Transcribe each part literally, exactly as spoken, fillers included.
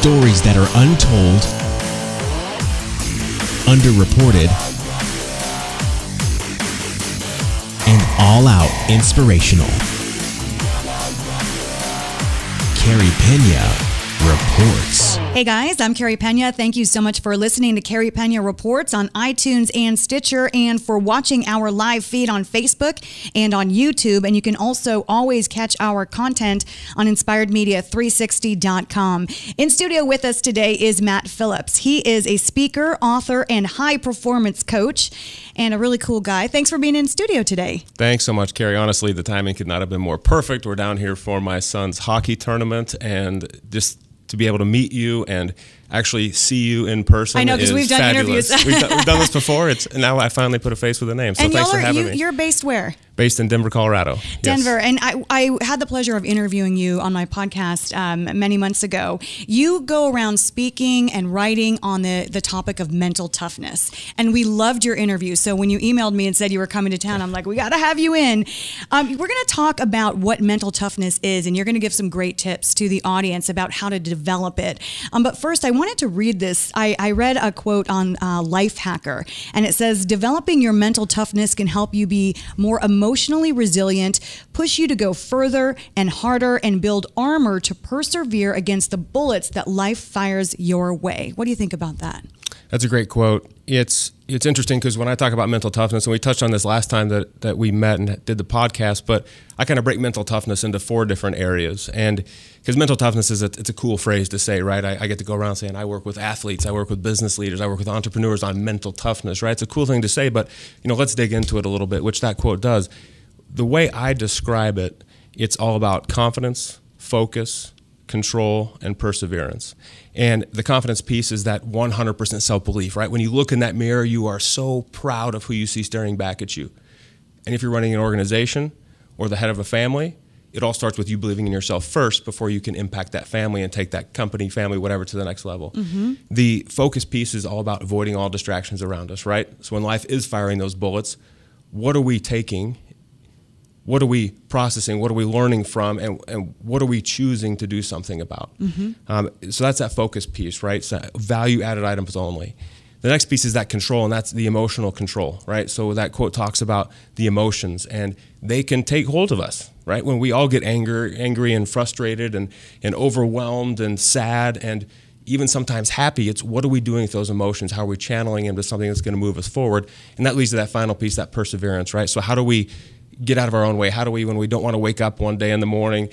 stories that are untold, underreported, and all-out inspirational. Carey Pena Reports. Hey guys, I'm Carey Pena. Thank you so much for listening to Carey Pena Reports on iTunes and Stitcher, and for watching our live feed on Facebook and on YouTube. And you can also always catch our content on inspired media three sixty dot com. In studio with us today is Matt Phillips. He is a speaker, author, and high performance coach, and a really cool guy. Thanks for being in studio today. Thanks so much, Carey. Honestly, the timing could not have been more perfect. We're down here for my son's hockey tournament, and just to be able to meet you and actually see you in person. I know, because we've done fabulous interviews. we've, done, we've done this before. It's now I finally put a face with a name. So and thanks for having you, me. You're based where? Based in Denver, Colorado. Denver. Yes. And I, I had the pleasure of interviewing you on my podcast um, many months ago. You go around speaking and writing on the, the topic of mental toughness. And we loved your interview. So when you emailed me and said you were coming to town, I'm like, we got to have you in. Um, we're going to talk about what mental toughness is, and you're going to give some great tips to the audience about how to develop it. Um, but first, I wanted to read this. I, I read a quote on uh, Life Hacker, and it says, developing your mental toughness can help you be more emotional, emotionally resilient, push you to go further and harder, and build armor to persevere against the bullets that life fires your way. What do you think about that? That's a great quote. It's it's interesting, because when I talk about mental toughness, and we touched on this last time that, that we met and did the podcast, but I kind of break mental toughness into four different areas. And because mental toughness is a, it's a cool phrase to say, right? I, I get to go around saying I work with athletes, I work with business leaders, I work with entrepreneurs on mental toughness, right? It's a cool thing to say, but you know, let's dig into it a little bit, which that quote does. The way I describe it, it's all about confidence, focus, control, and perseverance. And the confidence piece is that one hundred percent self-belief, right? When you look in that mirror, you are so proud of who you see staring back at you. And if you're running an organization or the head of a family, it all starts with you believing in yourself first before you can impact that family and take that company, family, whatever, to the next level. Mm-hmm. The focus piece is all about avoiding all distractions around us, right? So when life is firing those bullets, what are we taking? What are we processing? What are we learning from? And, and what are we choosing to do something about? Mm-hmm. um, so that's that focus piece, right? So value-added items only. The next piece is that control, and that's the emotional control, right? So that quote talks about the emotions, and they can take hold of us, right? When we all get anger, angry and frustrated and, and overwhelmed and sad and even sometimes happy, it's what are we doing with those emotions? How are we channeling them to something that's going to move us forward? And that leads to that final piece, that perseverance, right? So how do we get out of our own way? How do we, when we don't want to wake up one day in the morning,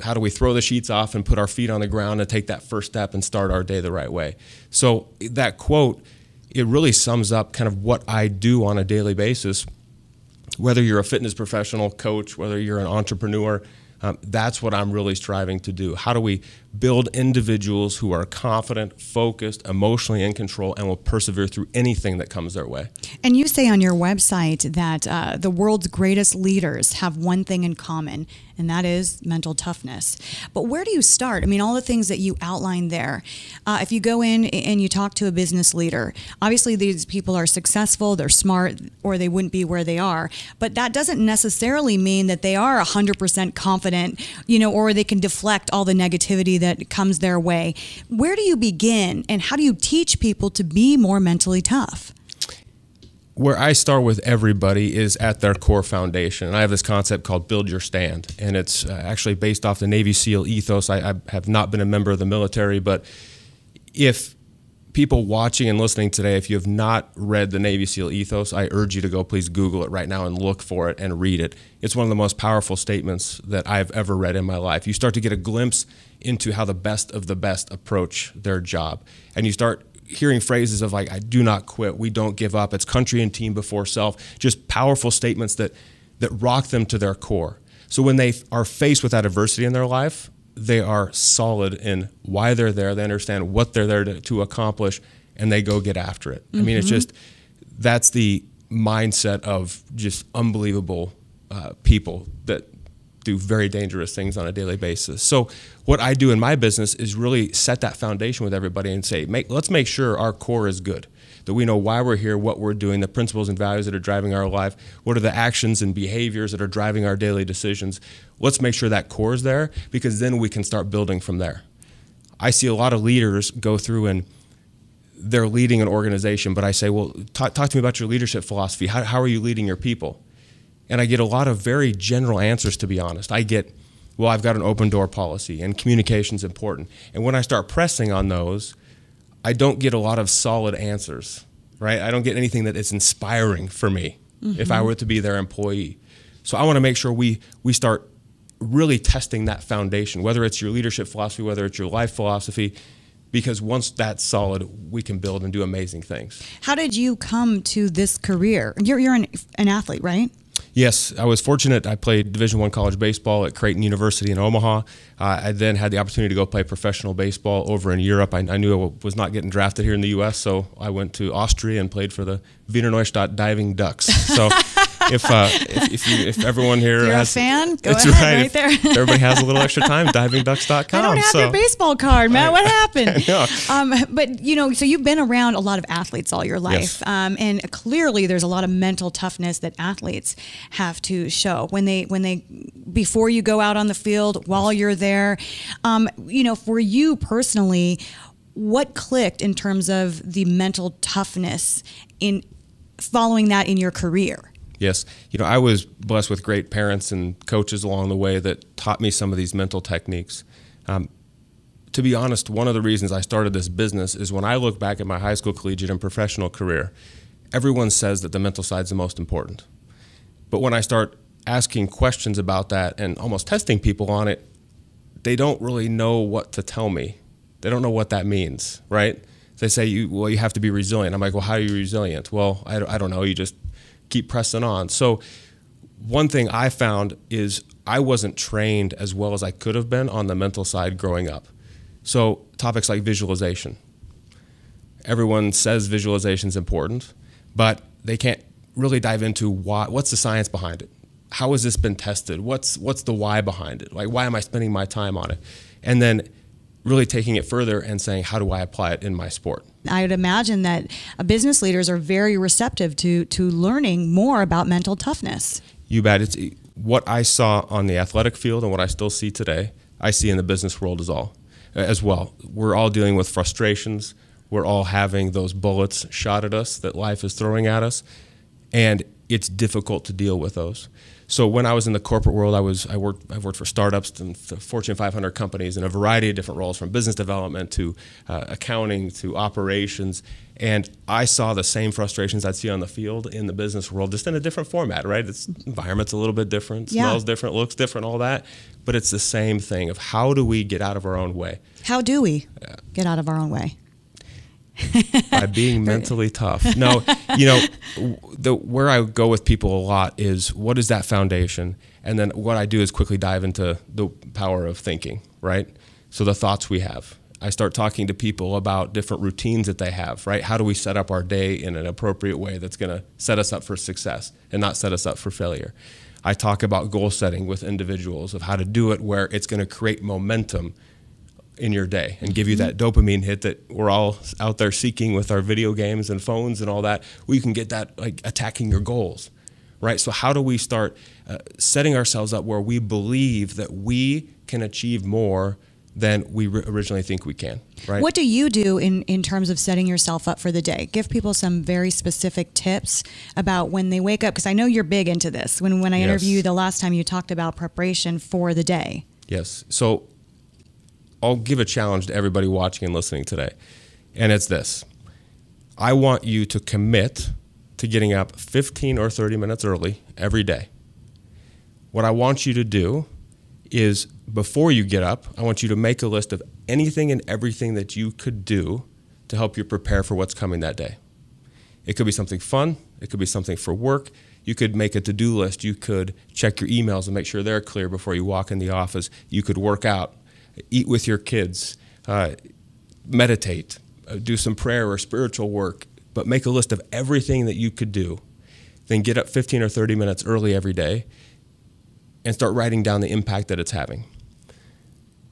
how do we throw the sheets off and put our feet on the ground and take that first step and start our day the right way? So that quote, it really sums up kind of what I do on a daily basis. Whether you're a fitness professional, coach, whether you're an entrepreneur, um, that's what I'm really striving to do. How do we build individuals who are confident, focused, emotionally in control, and will persevere through anything that comes their way? And you say on your website that uh, the world's greatest leaders have one thing in common, and that is mental toughness. But where do you start? I mean, all the things that you outlined there. Uh, if you go in and you talk to a business leader, obviously these people are successful, they're smart, or they wouldn't be where they are. But that doesn't necessarily mean that they are one hundred percent confident, you know, or they can deflect all the negativity that that comes their way. Where do you begin, and how do you teach people to be more mentally tough? Where I start with everybody is at their core foundation. And I have this concept called build your stand. And it's actually based off the Navy SEAL ethos. I, I have not been a member of the military, but if people watching and listening today, if you have not read the Navy SEAL ethos, I urge you to go please Google it right now and look for it and read it. It's one of the most powerful statements that I've ever read in my life. You start to get a glimpse into how the best of the best approach their job. And you start hearing phrases of like, I do not quit, we don't give up, it's country and team before self, just powerful statements that, that rock them to their core. So when they are faced with that adversity in their life, they are solid in why they're there. They understand what they're there to, to accomplish, and they go get after it. Mm-hmm. I mean, it's just, that's the mindset of just unbelievable uh, people that do very dangerous things on a daily basis. So what I do in my business is really set that foundation with everybody and say, make, let's make sure our core is good, that we know why we're here, what we're doing, the principles and values that are driving our life, what are the actions and behaviors that are driving our daily decisions. Let's make sure that core is there, because then we can start building from there. I see a lot of leaders go through and they're leading an organization, but I say, well, talk, talk to me about your leadership philosophy. How, how are you leading your people? And I get a lot of very general answers, to be honest. I get, well, I've got an open door policy and communication's important. And when I start pressing on those, I don't get a lot of solid answers, right? I don't get anything that is inspiring for me mm-hmm. if I were to be their employee. So I want to make sure we, we start really testing that foundation, whether it's your leadership philosophy, whether it's your life philosophy, because once that's solid, we can build and do amazing things. How did you come to this career? You're, you're an, an athlete, right? Yes, I was fortunate. I played Division One college baseball at Creighton University in Omaha. Uh, I then had the opportunity to go play professional baseball over in Europe. I, I knew I was not getting drafted here in the U S, so I went to Austria and played for the Wiener Neustadt Diving Ducks. So if, uh, if, if, you, if everyone here if you're has... a fan, go ahead right, right there. If everybody has a little extra time, diving ducks dot com. I don't have so. your baseball card, Matt. I, what happened? No. Um, but, you know, so you've been around a lot of athletes all your life, yes. um, and clearly there's a lot of mental toughness that athletes have to show when they when they before you go out on the field, while you're there. Um, you know, for you personally, what clicked in terms of the mental toughness in following that in your career? Yes, you know, I was blessed with great parents and coaches along the way that taught me some of these mental techniques. Um, to be honest, one of the reasons I started this business is when I look back at my high school, collegiate, and professional career, everyone says that the mental side's the most important. But when I start asking questions about that and almost testing people on it, they don't really know what to tell me. They don't know what that means, right? They say, you, well, you have to be resilient. I'm like, well, how are you resilient? Well, I, I don't know. You just keep pressing on. So one thing I found is I wasn't trained as well as I could have been on the mental side growing up. So topics like visualization. Everyone says visualization is important, but they can't really dive into why, what's the science behind it? How has this been tested? What's, what's the why behind it? Like, why am I spending my time on it? And then really taking it further and saying, how do I apply it in my sport? I would imagine that business leaders are very receptive to, to learning more about mental toughness. You bet. It's, what I saw on the athletic field and what I still see today, I see in the business world as, all, as well. We're all dealing with frustrations. We're all having those bullets shot at us that life is throwing at us. And it's difficult to deal with those. So when I was in the corporate world, I was I worked I worked for startups and Fortune five hundred companies in a variety of different roles, from business development to uh, accounting to operations. And I saw the same frustrations I'd see on the field in the business world, just in a different format, right? It's environment's a little bit different, yeah. Smells different, looks different, all that. But it's the same thing of how do we get out of our own way? How do we uh, get out of our own way? By being mentally tough. No, you know, the, where I go with people a lot is, what is that foundation? And then what I do is quickly dive into the power of thinking, right? So the thoughts we have. I start talking to people about different routines that they have, right? How do we set up our day in an appropriate way that's going to set us up for success and not set us up for failure? I talk about goal setting with individuals of how to do it where it's going to create momentum in your day and give you that dopamine hit that we're all out there seeking with our video games and phones and all that. We can get that like attacking your goals, right? So how do we start uh, setting ourselves up where we believe that we can achieve more than we originally think we can, right? What do you do in, in terms of setting yourself up for the day? Give people some very specific tips about when they wake up, because I know you're big into this. When, when I yes. interviewed you the last time, you talked about preparation for the day. Yes, so I'll give a challenge to everybody watching and listening today. And it's this. I want you to commit to getting up fifteen or thirty minutes early every day. What I want you to do is, before you get up, I want you to make a list of anything and everything that you could do to help you prepare for what's coming that day. It could be something fun. It could be something for work. You could make a to-do list. You could check your emails and make sure they're clear before you walk in the office. You could work out. Eat with your kids, uh, meditate, uh, do some prayer or spiritual work, but make a list of everything that you could do. Then get up fifteen or thirty minutes early every day and start writing down the impact that it's having.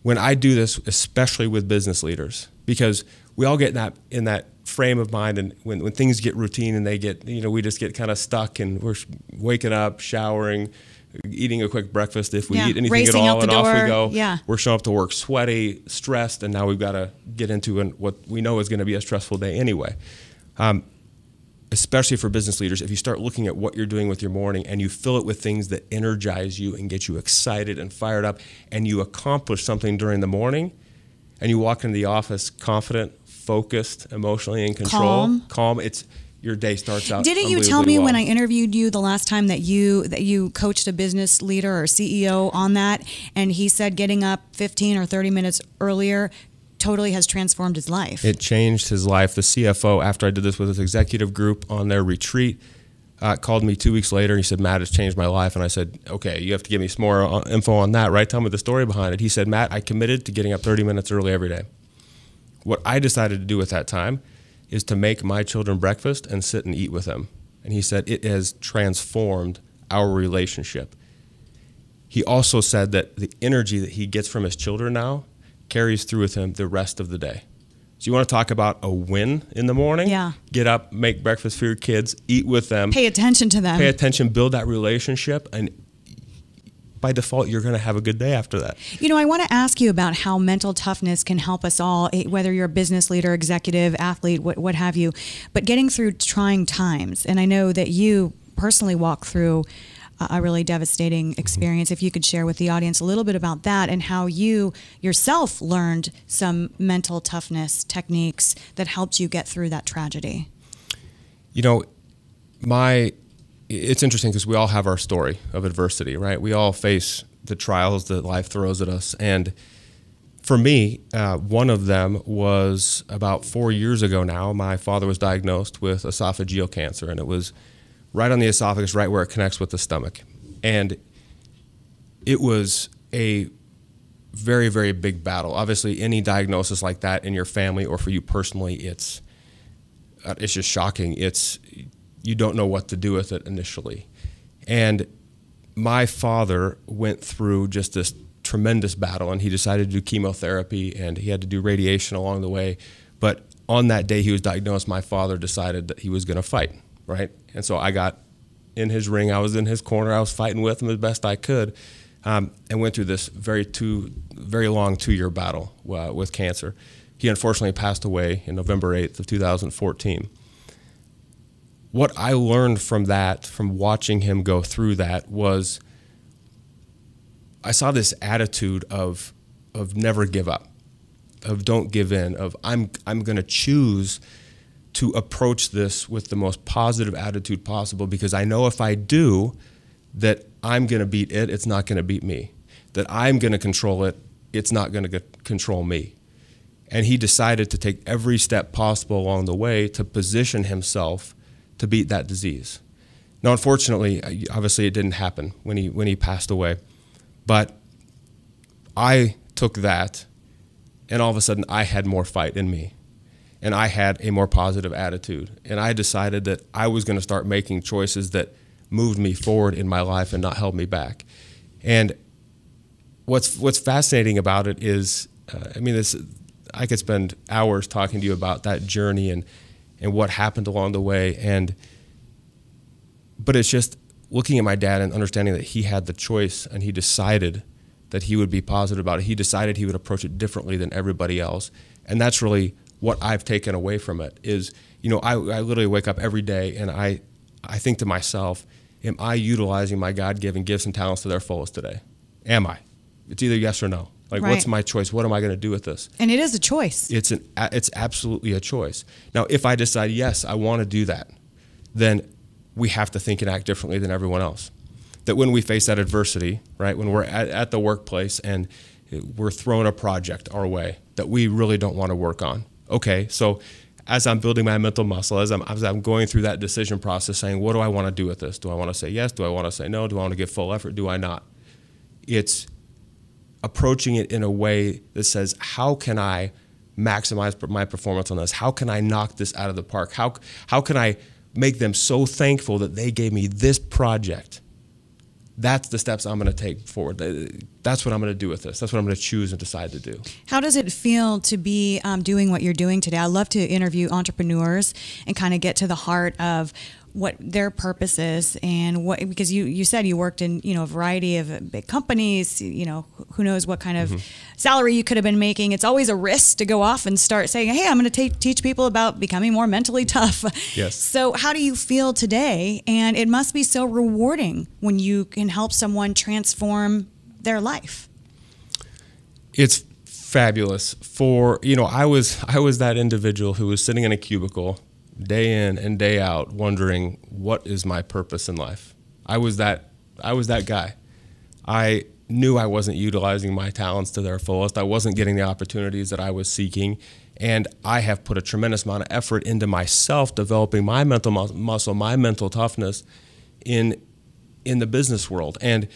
When I do this, especially with business leaders, because we all get in that, in that frame of mind, and when, when things get routine and they get, you know, we just get kind of stuck and we're waking up, showering, eating a quick breakfast. If we yeah. eat anything Racing at all, and door. off we go. Yeah. We're showing up to work sweaty, stressed, and now we've got to get into an, what we know is going to be a stressful day anyway. Um, especially for business leaders, if you start looking at what you're doing with your morning and you fill it with things that energize you and get you excited and fired up, and you accomplish something during the morning, and you walk into the office confident, focused, emotionally in control, calm, calm it's... your day starts out. Didn't you tell me well. when I interviewed you the last time that you that you coached a business leader or C E O on that, and he said getting up fifteen or thirty minutes earlier totally has transformed his life? It changed his life. The C F O, after I did this with his executive group on their retreat, uh, called me two weeks later. He said, "Matt, it's changed my life." And I said, "Okay, you have to give me some more info on that, right? Tell me the story behind it." He said, "Matt, I committed to getting up thirty minutes early every day. What I decided to do with that time is to make my children breakfast and sit and eat with them." And he said, it has transformed our relationship. He also said that the energy that he gets from his children now carries through with him the rest of the day. So you want to talk about a win in the morning? Yeah. Get up, make breakfast for your kids, eat with them. Pay attention to them. Pay attention, build that relationship, and by default, you're going to have a good day after that. You know, I want to ask you about how mental toughness can help us all, whether you're a business leader, executive, athlete, what, what have you, but getting through trying times. And I know that you personally walk through a really devastating experience. If you could share with the audience a little bit about that and how you yourself learned some mental toughness techniques that helped you get through that tragedy. You know, my... It's interesting because we all have our story of adversity, right? We all face the trials that life throws at us. And for me, uh, one of them was about four years ago now, my father was diagnosed with esophageal cancer, and it was right on the esophagus, right where it connects with the stomach. And it was a very, very big battle. Obviously, any diagnosis like that in your family or for you personally, it's, it's just shocking. It's... you don't know what to do with it initially. And my father went through just this tremendous battle, and he decided to do chemotherapy, and he had to do radiation along the way. But on that day he was diagnosed, my father decided that he was gonna fight, right? And so I got in his ring, I was in his corner, I was fighting with him as best I could, um, and went through this very, two, very long two-year battle uh, with cancer. He unfortunately passed away on November eighth of two thousand fourteen. What I learned from that, from watching him go through that, was I saw this attitude of, of never give up, of don't give in, of I'm, I'm going to choose to approach this with the most positive attitude possible, because I know if I do, that I'm going to beat it, it's not going to beat me. That I'm going to control it, it's not going to control me. And he decided to take every step possible along the way to position himself to beat that disease. Now, unfortunately, obviously it didn't happen when he, when he passed away, but I took that and all of a sudden I had more fight in me, and I had a more positive attitude, and I decided that I was going to start making choices that moved me forward in my life and not held me back. And what's, what's fascinating about it is, uh, I mean, this, I could spend hours talking to you about that journey and and what happened along the way. And, but it's just looking at my dad and understanding that he had the choice, and he decided that he would be positive about it. He decided he would approach it differently than everybody else. And that's really what I've taken away from it is, you know, I, I literally wake up every day and I, I think to myself, am I utilizing my God-given gifts and talents to their fullest today? Am I? It's either yes or no. Like, right. What's my choice? What am I going to do with this? And it is a choice. It's an, it's absolutely a choice. Now, if I decide, yes, I want to do that, then we have to think and act differently than everyone else. That when we face that adversity, right, when we're at, at the workplace and we're thrown a project our way that we really don't want to work on. Okay, so as I'm building my mental muscle, as I'm, as I'm going through that decision process saying, what do I want to do with this? Do I want to say yes? Do I want to say no? Do I want to give full effort? Do I not? It's approaching it in a way that says, how can I maximize my performance on this? How can I knock this out of the park? How, how can I make them so thankful that they gave me this project? That's the steps I'm going to take forward. That's what I'm going to do with this. That's what I'm going to choose and decide to do. How does it feel to be um, doing what you're doing today? I love to interview entrepreneurs and kind of get to the heart of what their purpose is, and what, because you, you said you worked in, you know, a variety of big companies, you know, who knows what kind of mm-hmm. salary you could have been making. It's always a risk to go off and start saying, hey, I'm going to teach people about becoming more mentally tough. Yes. So how do you feel today? And it must be so rewarding when you can help someone transform their life. It's fabulous. For, you know, I was, I was that individual who was sitting in a cubicle day in and day out wondering, what is my purpose in life? I was that, I was that guy. I knew I wasn't utilizing my talents to their fullest. I wasn't getting the opportunities that I was seeking. And I have put a tremendous amount of effort into myself, developing my mental mus muscle, my mental toughness in, in the business world. And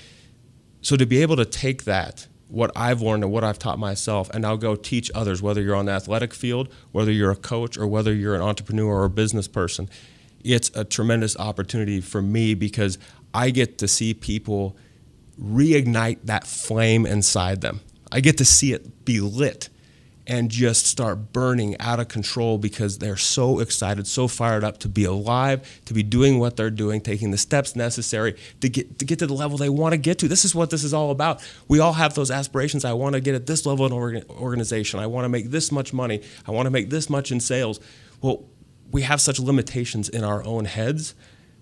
so to be able to take that, what I've learned and what I've taught myself, and I'll go teach others, whether you're on the athletic field, whether you're a coach, or whether you're an entrepreneur or a business person. It's a tremendous opportunity for me because I get to see people reignite that flame inside them. I get to see it be lit and just start burning out of control because they're so excited, so fired up to be alive, to be doing what they're doing, taking the steps necessary to get to, get to the level they want to get to. This is what this is all about. We all have those aspirations. I want to get at this level in organ organization. I want to make this much money. I want to make this much in sales. Well, we have such limitations in our own heads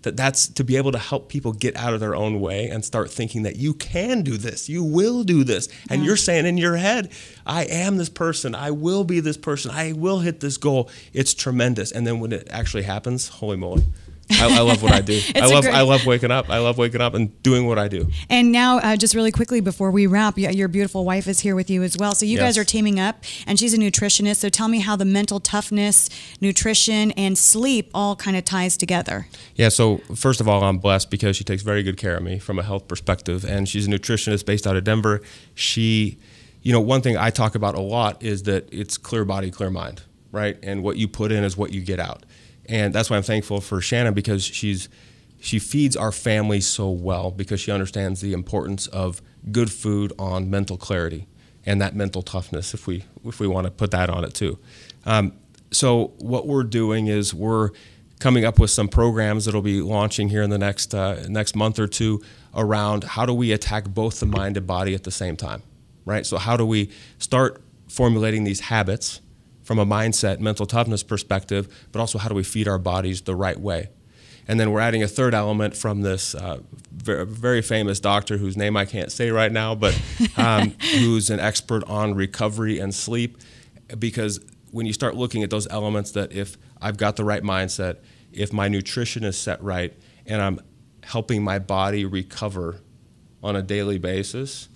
that that's to be able to help people get out of their own way and start thinking that you can do this, you will do this. And yeah. You're saying in your head, I am this person, I will be this person, I will hit this goal. It's tremendous. And then when it actually happens, holy moly. I, I love what I do. I love, I love waking up. I love waking up and doing what I do. And now, uh, just really quickly before we wrap, your beautiful wife is here with you as well. So you yes. guys are teaming up, and she's a nutritionist. So tell me how the mental toughness, nutrition, and sleep all kind of ties together. Yeah, so first of all, I'm blessed because she takes very good care of me from a health perspective. And she's a nutritionist based out of Denver. She, you know, one thing I talk about a lot is that it's clear body, clear mind, right? And what you put in is what you get out. And that's why I'm thankful for Shannon, because she's she feeds our family so well because she understands the importance of good food on mental clarity and that mental toughness, if we if we want to put that on it too. Um, so what we're doing is we're coming up with some programs that'll be launching here in the next uh, next month or two around how do we attack both the mind and body at the same time, right? So how do we start formulating these habits from a mindset, mental toughness perspective, but also how do we feed our bodies the right way? And then we're adding a third element from this uh, very, very famous doctor whose name I can't say right now, but um, who's an expert on recovery and sleep. Because when you start looking at those elements, that if I've got the right mindset, if my nutrition is set right, and I'm helping my body recover on a daily basis,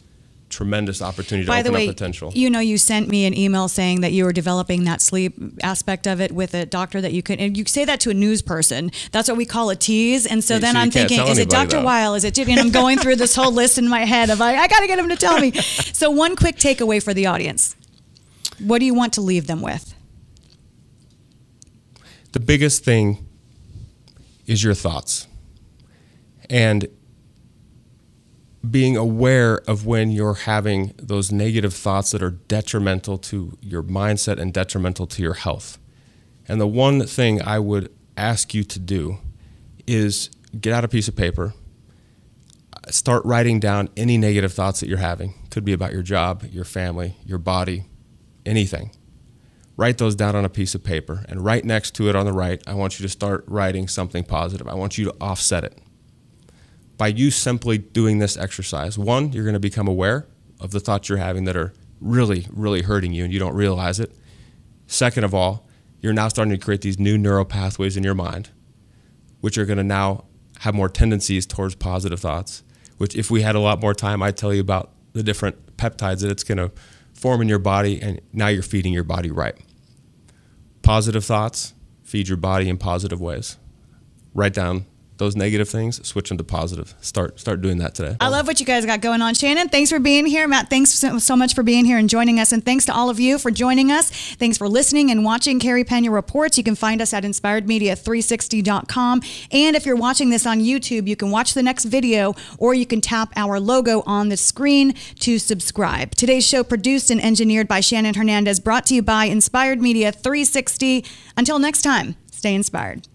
tremendous opportunity to open up potential. You know, you sent me an email saying that you were developing that sleep aspect of it with a doctor that you could, and you say that to a news person. That's what we call a tease. And so then I'm thinking, is it Doctor Weil? Is it Jimmy? And I'm going through this whole list in my head of, I, I got to get him to tell me. So one quick takeaway for the audience. What do you want to leave them with? The biggest thing is your thoughts. And being aware of when you're having those negative thoughts that are detrimental to your mindset and detrimental to your health. And the one thing I would ask you to do is get out a piece of paper, start writing down any negative thoughts that you're having. Could be about your job, your family, your body, anything. Write those down on a piece of paper, and right next to it on the right, I want you to start writing something positive. I want you to offset it. By you simply doing this exercise, one, you're going to become aware of the thoughts you're having that are really, really hurting you and you don't realize it. Second of all, you're now starting to create these new neural pathways in your mind, which are going to now have more tendencies towards positive thoughts, which if we had a lot more time, I'd tell you about the different peptides that it's going to form in your body, and now you're feeding your body right. Positive thoughts feed your body in positive ways. Write down those negative things, switch them to positive. Start start doing that today. I love what you guys got going on. Shannon, thanks for being here. Matt, thanks so much for being here and joining us. And thanks to all of you for joining us. Thanks for listening and watching Carey Pena Reports. You can find us at inspired media three sixty dot com. And if you're watching this on YouTube, you can watch the next video, or you can tap our logo on the screen to subscribe. Today's show produced and engineered by Shannon Hernandez, brought to you by Inspired Media three sixty. Until next time, stay inspired.